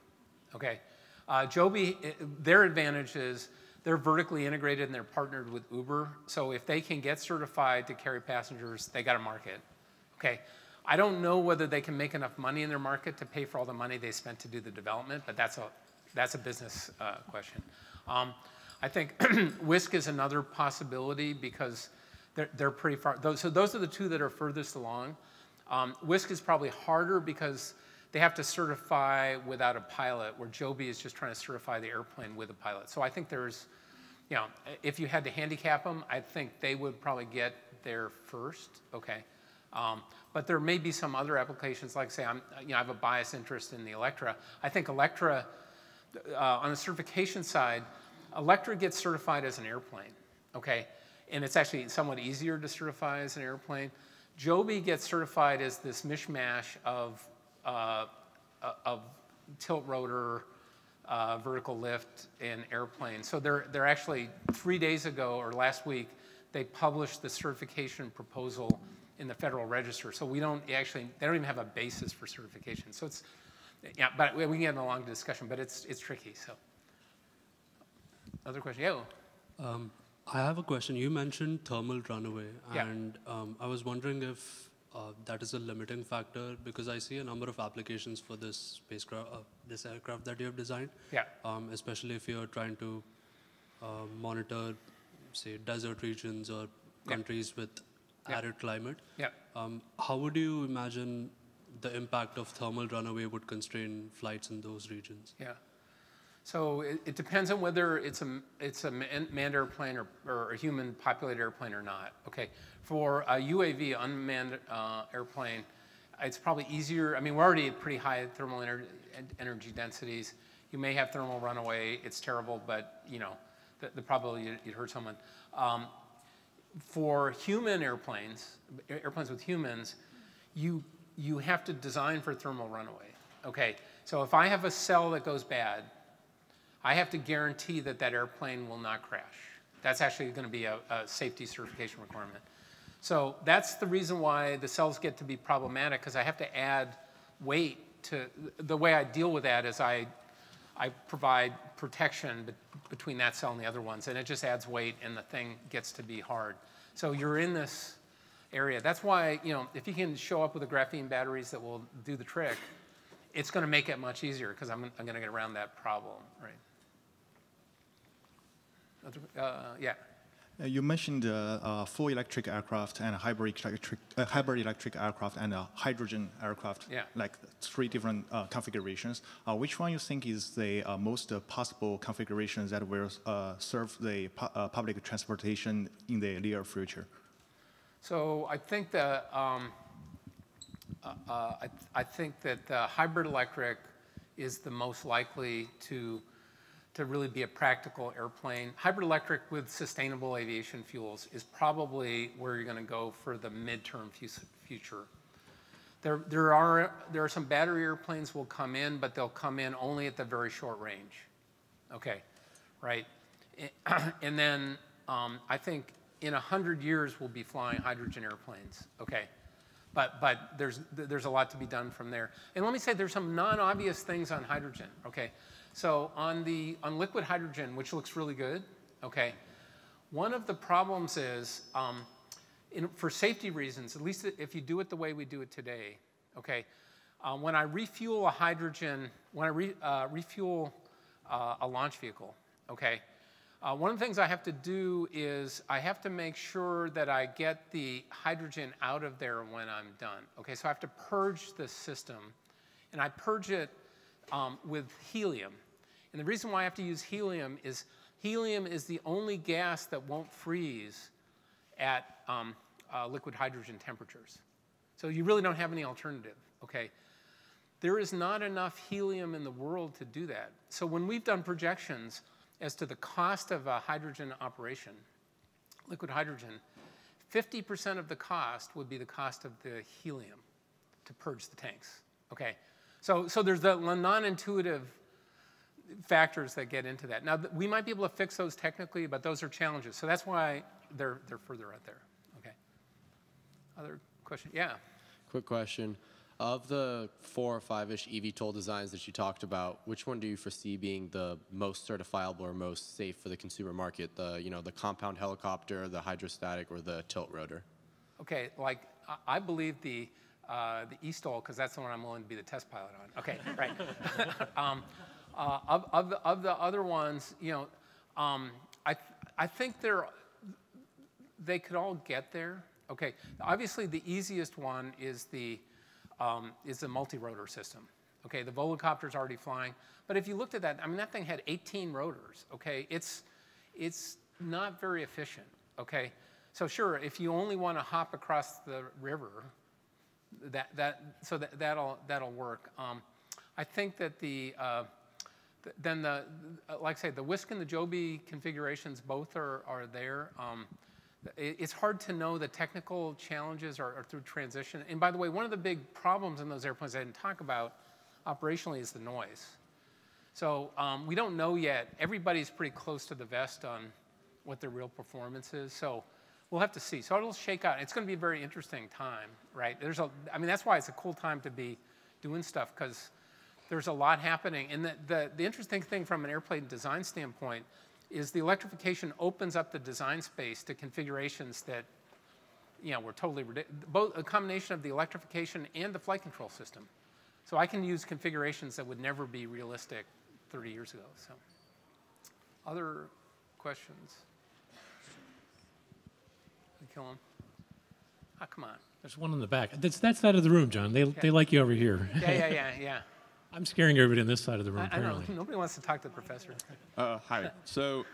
Okay, Joby, their advantage is they're vertically integrated and they're partnered with Uber. So if they can get certified to carry passengers, they got a market. Okay, I don't know whether they can make enough money in their market to pay for all the money they spent to do the development, but that's a business question. I think Whisk is another possibility because they're pretty far. So those are the two that are furthest along. Whisk is probably harder because they have to certify without a pilot, where Joby is just trying to certify the airplane with a pilot. So I think there's you know, if you had to handicap them, I think they would probably get there first. Okay. But there may be some other applications, like say, I have a biased interest in the Electra. I think Electra, on the certification side, Electra gets certified as an airplane, okay? And it's actually somewhat easier to certify as an airplane. Joby gets certified as this mishmash of tilt rotor, vertical lift, and airplane. So they're actually 3 days ago, or last week, they published the certification proposal in the Federal Register. So we don't actually, they don't even have a basis for certification. So it's, yeah, but we can get in a long discussion, but it's tricky, so. Other question, yeah. I have a question. You mentioned thermal runaway, and yeah. I was wondering if that is a limiting factor, because I see a number of applications for this spacecraft, this aircraft that you have designed. Yeah. Especially if you're trying to monitor, say, desert regions or countries yeah. with yeah. arid climate. Yeah. How would you imagine the impact of thermal runaway would constrain flights in those regions? Yeah. So it depends on whether it's a manned airplane or a human populated airplane or not. Okay. For a UAV, unmanned airplane, it's probably easier. I mean, we're already at pretty high thermal energy densities. You may have thermal runaway. It's terrible, but you know, the probability you'd hurt someone. For human airplanes with humans, you have to design for thermal runaway. Okay, so if I have a cell that goes bad, I have to guarantee that that airplane will not crash. That's actually going to be a safety certification requirement. So that's the reason why the cells get to be problematic, because I have to add weight to, the way I deal with that is I provide protection between that cell and the other ones, and it just adds weight and the thing gets to be hard. So you're in this area. That's why, you know, if you can show up with the graphene batteries that will do the trick, it's going to make it much easier, because I'm going to get around that problem, right? Yeah. You mentioned full electric aircraft and hybrid electric aircraft and hydrogen aircraft, yeah. like three different configurations. Which one you think is the most possible configuration that will serve the public transportation in the near future? So I think that the hybrid electric is the most likely to really be a practical airplane. Hybrid electric with sustainable aviation fuels is probably where you're going to go for the midterm future. There are some battery airplanes will come in, but they'll come in only at the very short range. Okay, right. And then I think in 100 years we'll be flying hydrogen airplanes. Okay, but there's a lot to be done from there. And let me say there's some non-obvious things on hydrogen. Okay. So on liquid hydrogen, which looks really good, okay, one of the problems is, for safety reasons, at least if you do it the way we do it today, okay, when I refuel a hydrogen, when I refuel a launch vehicle, okay, one of the things I have to do is I have to make sure that I get the hydrogen out of there when I'm done, okay, so I have to purge the system, and I purge it with helium. And the reason why I have to use helium is the only gas that won't freeze at liquid hydrogen temperatures. So you really don't have any alternative, okay? There is not enough helium in the world to do that. So when we've done projections as to the cost of a hydrogen operation, liquid hydrogen, 50% of the cost would be the cost of the helium to purge the tanks, okay? So there's the non-intuitive factors that get into that. Now, we might be able to fix those technically, but those are challenges. So that's why they're further out there. Okay. Other question? Yeah. Quick question. Of the 4 or 5-ish eVTOL designs that you talked about, which one do you foresee being the most certifiable or most safe for the consumer market? The compound helicopter, the hydrostatic, or the tilt rotor? Okay. Like, I believe the eSTOL, because that's the one I'm willing to be the test pilot on. Okay, right. Of the other ones, you know, I think they could all get there. Okay, obviously the easiest one is the multi-rotor system. Okay, the Volocopter's already flying, but if you looked at that, I mean that thing had 18 rotors. Okay, it's it's not very efficient, okay? So sure, if you only want to hop across the river, that'll work. I think that the like I say, the Whisk and the Joby configurations both are there. It's hard to know the technical challenges are through transition. And by the way, one of the big problems in those airplanes I didn't talk about operationally is the noise. So we don't know yet. Everybody's pretty close to the vest on what their real performance is. So we'll have to see. So it'll shake out. It's going to be a very interesting time, right? There's a, I mean, that's why it's a cool time to be doing stuff, because there's a lot happening. And the interesting thing from an airplane design standpoint is the electrification opens up the design space to configurations that, you know, were totally both a combination of the electrification and the flight control system. So I can use configurations that would never be realistic 30 years ago. So, other questions? Kill him. Oh, come on. There's one in the back. That's that side of the room, John. They like you over here. Yeah. I'm scaring everybody on this side of the room, apparently. I know. Nobody wants to talk to the professor. Hi. So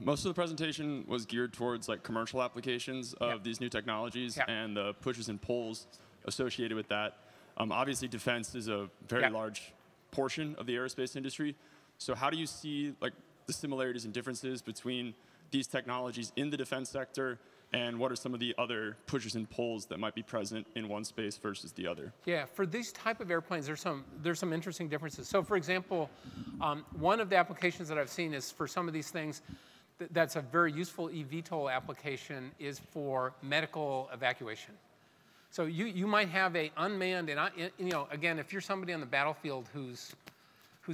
most of the presentation was geared towards like commercial applications of these new technologies and the pushes and pulls associated with that. Obviously, defense is a very large portion of the aerospace industry. So how do you see like the similarities and differences between these technologies in the defense sector, and what are some of the other pushes and pulls that might be present in one space versus the other? Yeah, for these type of airplanes, there's some interesting differences. So for example, one of the applications that I've seen is for some of these things, that's a very useful eVTOL application is for medical evacuation. So you might have a unmanned, and you know, again, if you're somebody on the battlefield who's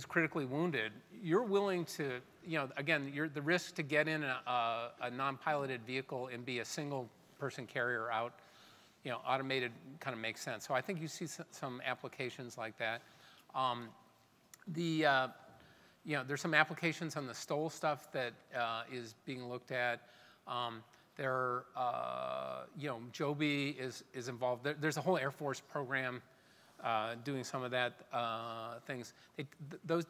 critically wounded, you're willing to, you know, again, the risk to get in a non-piloted vehicle and be a single-person carrier out, you know, automated kind of makes sense. So I think you see some applications like that. You know, there's some applications on the STOL stuff that is being looked at. You know, Joby is involved. There's a whole Air Force program doing some of that things.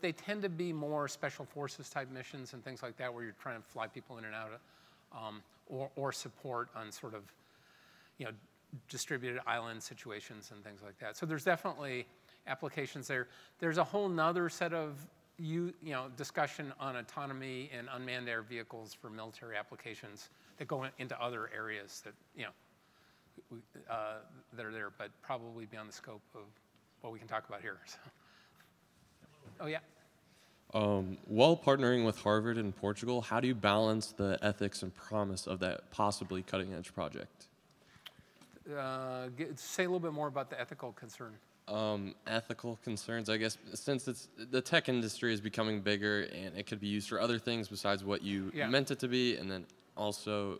They tend to be more special forces type missions and things like that, where you're trying to fly people in and out, or support on sort of, you know, distributed island situations and things like that. So there's definitely applications there. There's a whole nother set of you know discussion on autonomy and unmanned air vehicles for military applications that go into other areas that, you know, that are there, but probably beyond the scope of what we can talk about here. So. Oh, yeah. While partnering with Harvard and Portugal, how do you balance the ethics and promise of that possibly cutting-edge project? Say a little bit more about the ethical concern. Ethical concerns, I guess, since the tech industry is becoming bigger and it could be used for other things besides what you meant it to be, and then also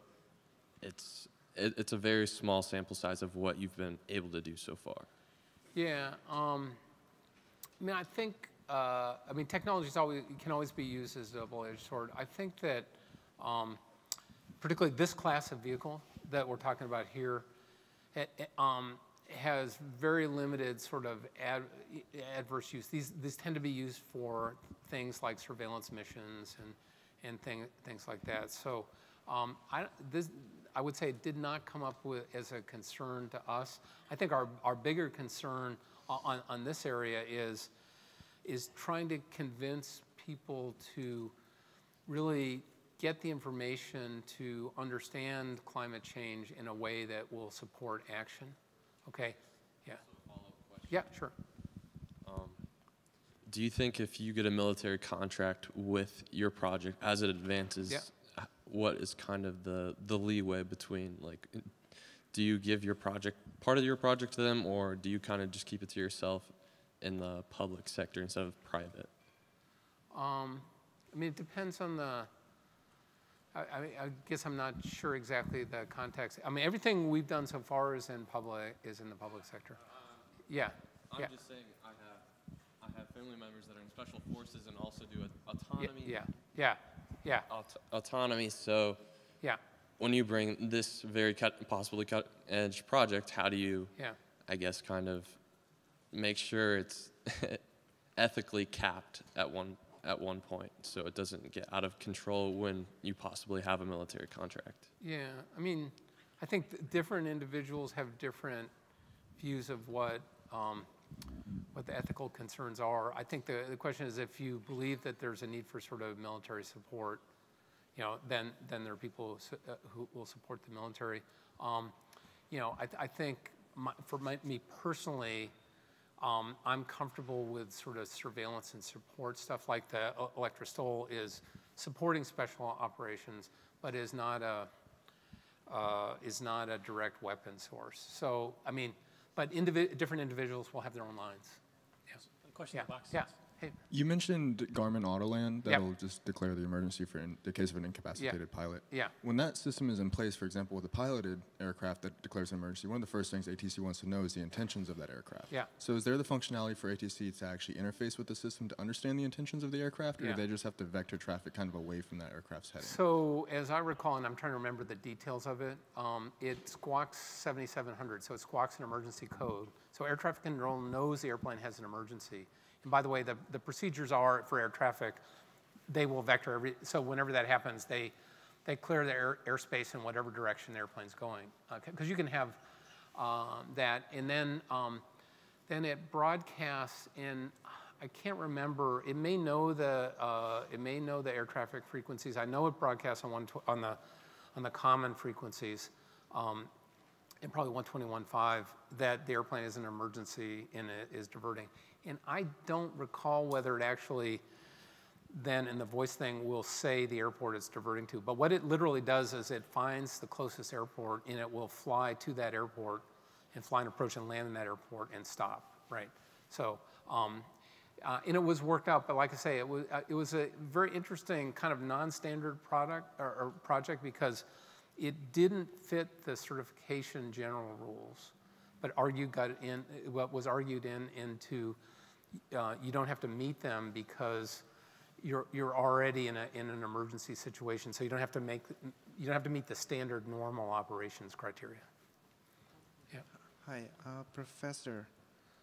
it's a very small sample size of what you've been able to do so far. Yeah, I mean, I think, I mean, technology can always be used as a double-edged sword. I think that particularly this class of vehicle that we're talking about here has very limited sort of adverse use. These tend to be used for things like surveillance missions and things like that. So I would say it did not come up with as a concern to us. I think our bigger concern on this area is trying to convince people to really get the information to understand climate change in a way that will support action. Okay, yeah. Yeah, sure. Do you think if you get a military contract with your project as it advances, what is kind of the leeway between, like, do you give your project, part of your project to them, or do you kind of just keep it to yourself in the public sector instead of private? I mean, it depends on the, I guess I'm not sure exactly the context. I mean, everything we've done so far is in the public sector. Yeah. I'm just saying I have family members that are in special forces and also do autonomy. Autonomy. So, when you bring this very possibly cutting-edge project, how do you, I guess, kind of make sure it's ethically capped at one at one point, so it doesn't get out of control when you possibly have a military contract. Yeah, I mean, I think different individuals have different views of what the ethical concerns are. I think the question is, if you believe that there's a need for sort of military support, you know, then there are people who will support the military. You know, I think for me personally, I'm comfortable with sort of surveillance and support stuff, like the Electra Stole is supporting special operations, but is not a direct weapon source. So I mean, but different individuals will have their own lines. Yeah. Question in the box. Yeah. Hey. You mentioned Garmin Autoland that'll just declare the emergency for in the case of an incapacitated pilot. Yeah. When that system is in place, for example, with a piloted aircraft that declares an emergency, one of the first things ATC wants to know is the intentions of that aircraft. Yeah. So is there the functionality for ATC to actually interface with the system to understand the intentions of the aircraft, or do they just have to vector traffic kind of away from that aircraft's heading? So as I recall, and I'm trying to remember the details of it, it squawks 7700, so it squawks an emergency code. So air traffic control knows the airplane has an emergency. And by the way, the procedures are for air traffic, they will vector every, so whenever that happens, they clear the airspace in whatever direction the airplane's going. Because you can have that, and then it broadcasts in, I can't remember, it may know the air traffic frequencies. I know it broadcasts on the common frequencies, and probably 121.5, that the airplane is an emergency and it is diverting. And I don't recall whether it actually then in the voice thing will say the airport it's diverting to. But what it literally does is it finds the closest airport and it will fly to that airport and fly an approach and land in that airport and stop, right? So, and it was worked out, but like I say, it was a very interesting kind of non-standard product or project, because it didn't fit the certification general rules. But what was argued into you don't have to meet them because you're already in an emergency situation, so you don't have to meet the standard normal operations criteria. Yeah. Hi, Professor.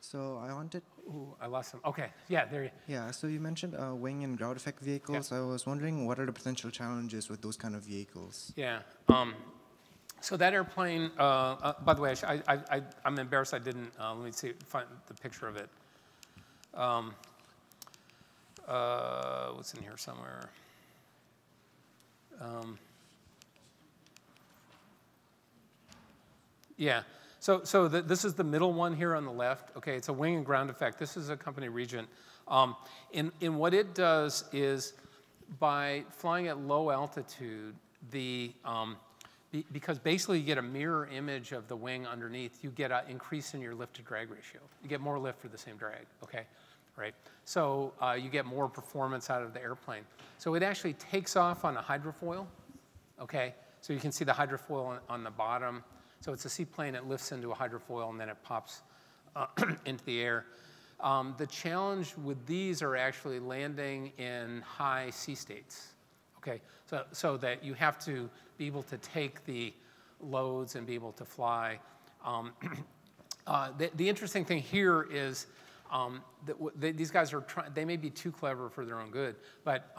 So I wanted. Ooh, I lost some. Okay. Yeah. There. Yeah. So you mentioned wing and ground effect vehicles. Yeah. I was wondering what are the potential challenges with those kind of vehicles. Yeah. So that airplane, by the way, I'm embarrassed I didn't, let me see, find the picture of it. What's in here somewhere? Yeah, so this is the middle one here on the left. Okay, it's a wing and ground effect. This is a company, Regent. And what it does is, by flying at low altitude, because basically you get a mirror image of the wing underneath, you get an increase in your lift to drag ratio. You get more lift for the same drag, okay? Right, so you get more performance out of the airplane. So it actually takes off on a hydrofoil, okay? So you can see the hydrofoil on the bottom. So it's a seaplane, it lifts into a hydrofoil and then it pops into the air. The challenge with these are actually landing in high sea states. Okay, so that you have to be able to take the loads and be able to fly. The interesting thing here is these guys are trying, they may be too clever for their own good, but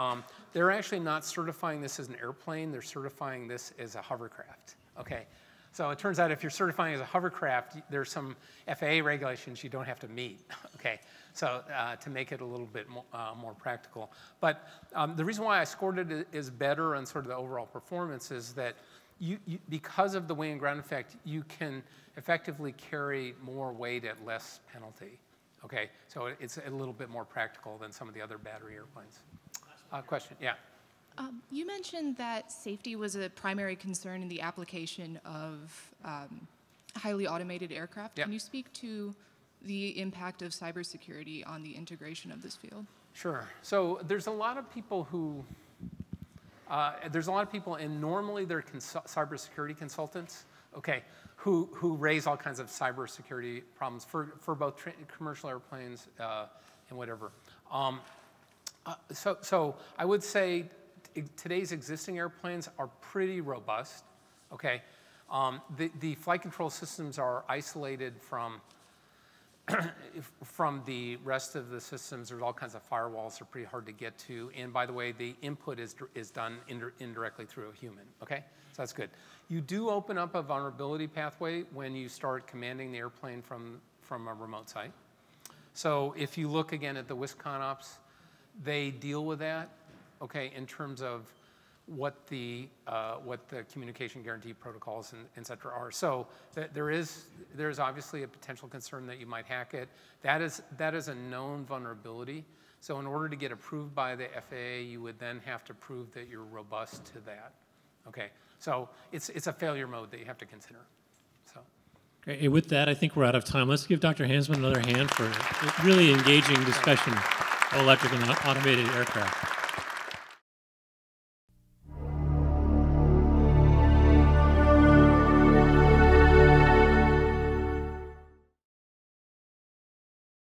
they're actually not certifying this as an airplane, they're certifying this as a hovercraft, okay? So it turns out if you're certifying as a hovercraft, there's some FAA regulations you don't have to meet, okay? So to make it a little bit more practical. But the reason why I scored it is better on sort of the overall performance is that you because of the wing and ground effect, you can effectively carry more weight at less penalty, okay? So it's a little bit more practical than some of the other battery airplanes. Question, yeah. You mentioned that safety was a primary concern in the application of highly automated aircraft. Yep. Can you speak to the impact of cybersecurity on the integration of this field? Sure. So there's a lot of people who, and normally they're cybersecurity consultants, okay, who raise all kinds of cybersecurity problems for both commercial airplanes and whatever. So I would say today's existing airplanes are pretty robust, okay? The flight control systems are isolated from from the rest of the systems. There's all kinds of firewalls that are pretty hard to get to. And by the way, the input is done indirectly through a human, okay? So that's good. You do open up a vulnerability pathway when you start commanding the airplane from a remote site. So if you look again at the Whisk ConOps, they deal with that, okay, in terms of what the communication guarantee protocols and et cetera are. So there is obviously a potential concern that you might hack it. That is a known vulnerability. So in order to get approved by the FAA, you would then have to prove that you're robust to that. Okay, so it's a failure mode that you have to consider. So. Okay, with that, I think we're out of time. Let's give Dr. Hansman another hand for a really engaging discussion of electric and automated aircraft.